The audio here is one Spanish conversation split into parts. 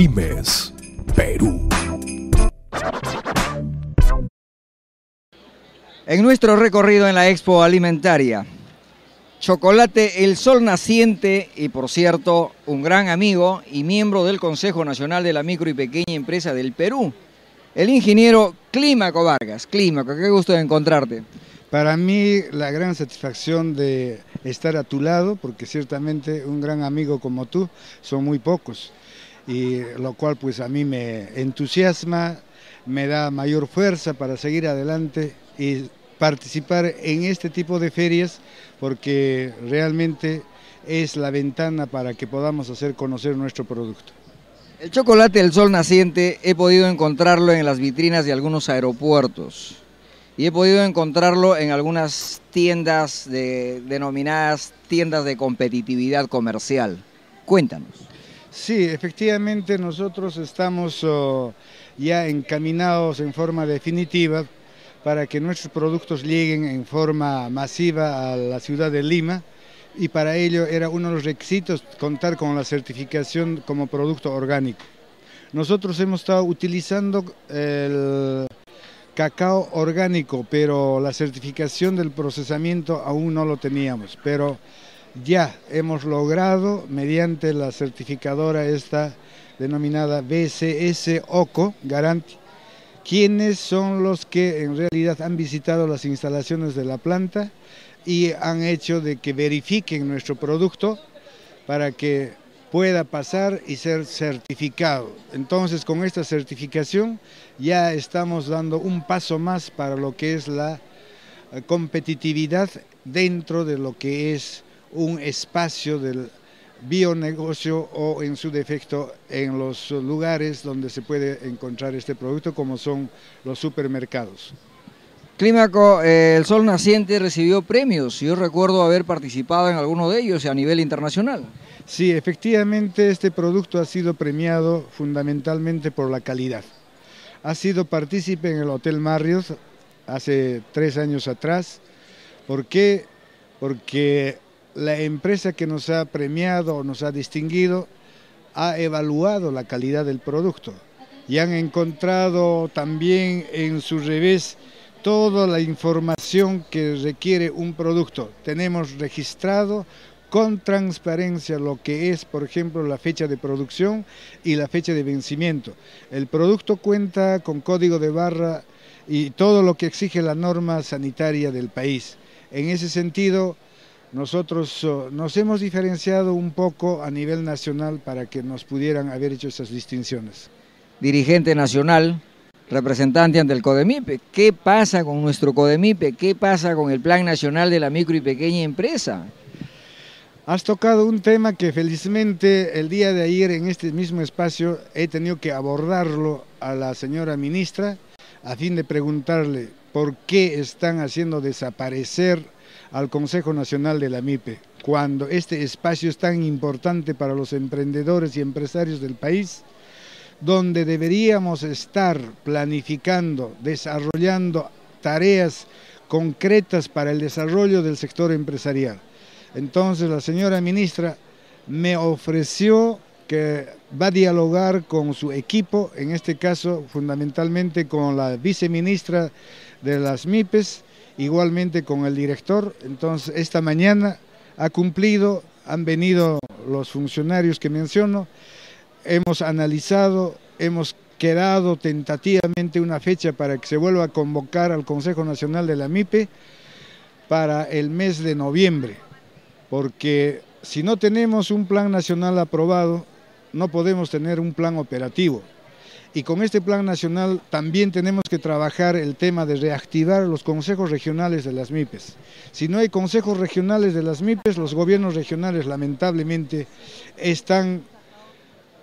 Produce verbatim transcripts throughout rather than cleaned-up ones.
Pymes Perú. En nuestro recorrido en la Expo Alimentaria, Chocolate El Sol Naciente, y por cierto, un gran amigo y miembro del Consejo Nacional de la Micro y Pequeña Empresa del Perú, el ingeniero Clímaco Vargas. Clímaco, qué gusto de encontrarte. Para mí, la gran satisfacción de estar a tu lado, porque ciertamente un gran amigo como tú son muy pocos, y lo cual pues a mí me entusiasma, me da mayor fuerza para seguir adelante y participar en este tipo de ferias, porque realmente es la ventana para que podamos hacer conocer nuestro producto. El chocolate del sol naciente he podido encontrarlo en las vitrinas de algunos aeropuertos y he podido encontrarlo en algunas tiendas de, denominadas tiendas de competitividad comercial. Cuéntanos. Sí, efectivamente nosotros estamos oh, ya encaminados en forma definitiva para que nuestros productos lleguen en forma masiva a la ciudad de Lima, y para ello era uno de los requisitos contar con la certificación como producto orgánico. Nosotros hemos estado utilizando el cacao orgánico, pero la certificación del procesamiento aún no lo teníamos, pero ya hemos logrado mediante la certificadora esta denominada B C S O C O, Garanti, quienes son los que en realidad han visitado las instalaciones de la planta y han hecho de que verifiquen nuestro producto para que pueda pasar y ser certificado. Entonces, con esta certificación ya estamos dando un paso más para lo que es la competitividad dentro de lo que es un espacio del bionegocio, o en su defecto en los lugares donde se puede encontrar este producto, como son los supermercados. Clímaco, eh, el Sol Naciente recibió premios, yo recuerdo haber participado en alguno de ellos a nivel internacional. Sí, efectivamente este producto ha sido premiado fundamentalmente por la calidad. Ha sido partícipe en el Hotel Marriott hace tres años atrás. ¿Por qué? Porque la empresa que nos ha premiado o nos ha distinguido ha evaluado la calidad del producto y han encontrado también en su revés toda la información que requiere un producto. Tenemos registrado con transparencia lo que es, por ejemplo, la fecha de producción y la fecha de vencimiento. El producto cuenta con código de barra y todo lo que exige la norma sanitaria del país. En ese sentido, nosotros nos hemos diferenciado un poco a nivel nacional para que nos pudieran haber hecho esas distinciones. Dirigente nacional, representante ante el CODEMYPE, ¿qué pasa con nuestro CODEMYPE? ¿Qué pasa con el Plan Nacional de la Micro y Pequeña Empresa? Has tocado un tema que felizmente el día de ayer en este mismo espacio he tenido que abordarlo a la señora ministra a fin de preguntarle por qué están haciendo desaparecer al Consejo Nacional de la MIPE, cuando este espacio es tan importante para los emprendedores y empresarios del país, donde deberíamos estar planificando, desarrollando tareas concretas para el desarrollo del sector empresarial. Entonces la señora ministra me ofreció que va a dialogar con su equipo, en este caso fundamentalmente con la viceministra de las MIPES, igualmente con el director. Entonces esta mañana ha cumplido, han venido los funcionarios que menciono, hemos analizado, hemos quedado tentativamente una fecha para que se vuelva a convocar al Consejo Nacional de la MIPE para el mes de noviembre, porque si no tenemos un plan nacional aprobado, no podemos tener un plan operativo. Y con este plan nacional también tenemos que trabajar el tema de reactivar los consejos regionales de las MIPES. Si no hay consejos regionales de las MIPES, los gobiernos regionales lamentablemente están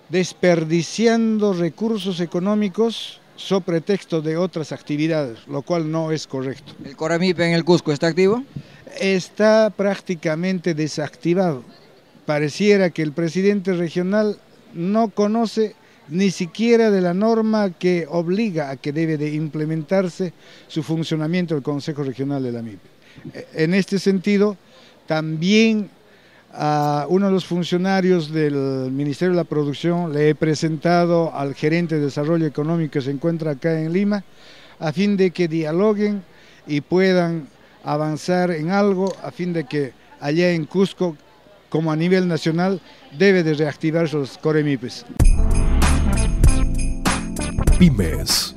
desperdiciando recursos económicos so pretexto de otras actividades, lo cual no es correcto. ¿El COREMYPE en el Cusco está activo? Está prácticamente desactivado. Pareciera que el presidente regional no conoce ni siquiera de la norma que obliga a que debe de implementarse su funcionamiento el Consejo Regional de la MIPE. En este sentido, también a uno de los funcionarios del Ministerio de la Producción, le he presentado al gerente de Desarrollo Económico que se encuentra acá en Lima, a fin de que dialoguen y puedan avanzar en algo, a fin de que allá en Cusco, como a nivel nacional, debe de reactivar sus COREMYPES. Pymes